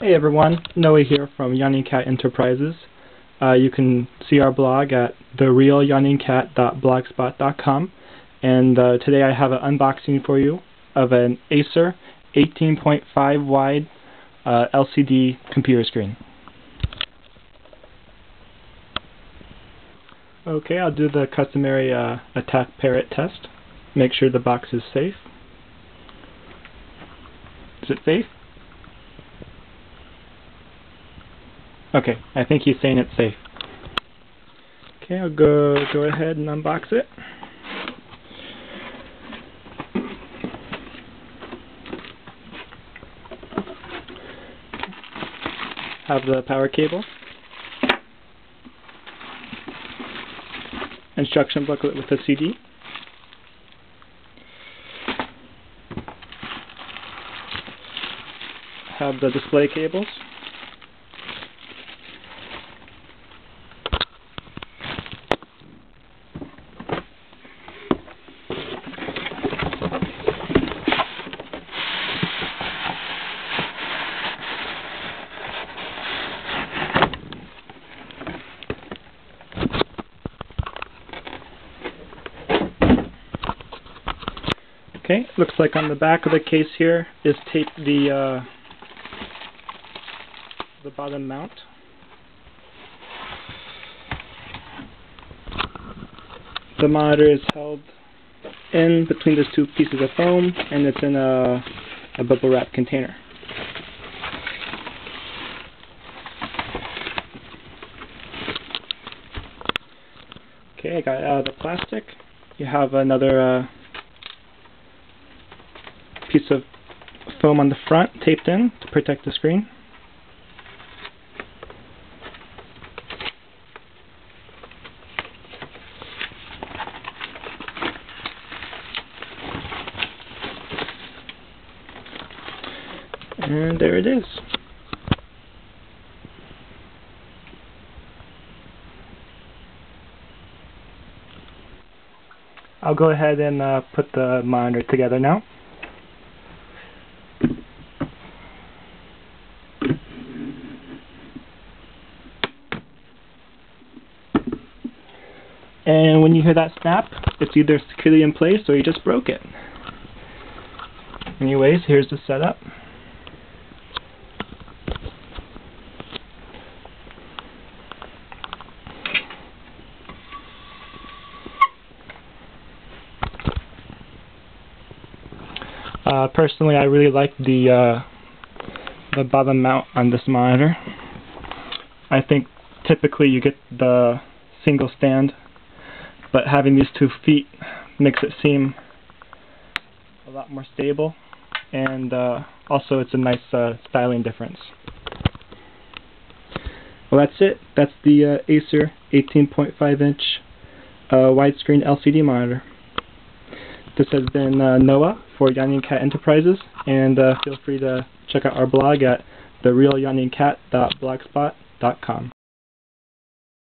Hey everyone, Noah here from Yawning Cat Enterprises. You can see our blog at therealyawningcat.blogspot.com, and today I have an unboxing for you of an Acer 18.5 wide LCD computer screen. Okay, I'll do the customary attack parrot test. Make sure the box is safe. Is it safe? Okay, I think he's saying it's safe. Okay, I'll go ahead and unbox it. Have the power cable. Instruction booklet with a CD. Have the display cables. Okay, looks like on the back of the case here is taped the bottom mount. The monitor is held in between these two pieces of foam, and it's in a bubble wrap container. Okay, I got it out of the plastic. You have another piece of foam on the front taped in to protect the screen. And there it is. I'll go ahead and put the monitor together now. And when you hear that snap, it's either securely in place or you just broke it. Anyways, here's the setup. Personally, I really like the bottom mount on this monitor. I think typically you get the single stand, but having these two feet makes it seem a lot more stable, and also it's a nice styling difference. Well, that's it. That's the Acer 18.5 inch widescreen LCD monitor. This has been Noah for Yawning Cat Enterprises, and feel free to check out our blog at therealyawningcat.blogspot.com.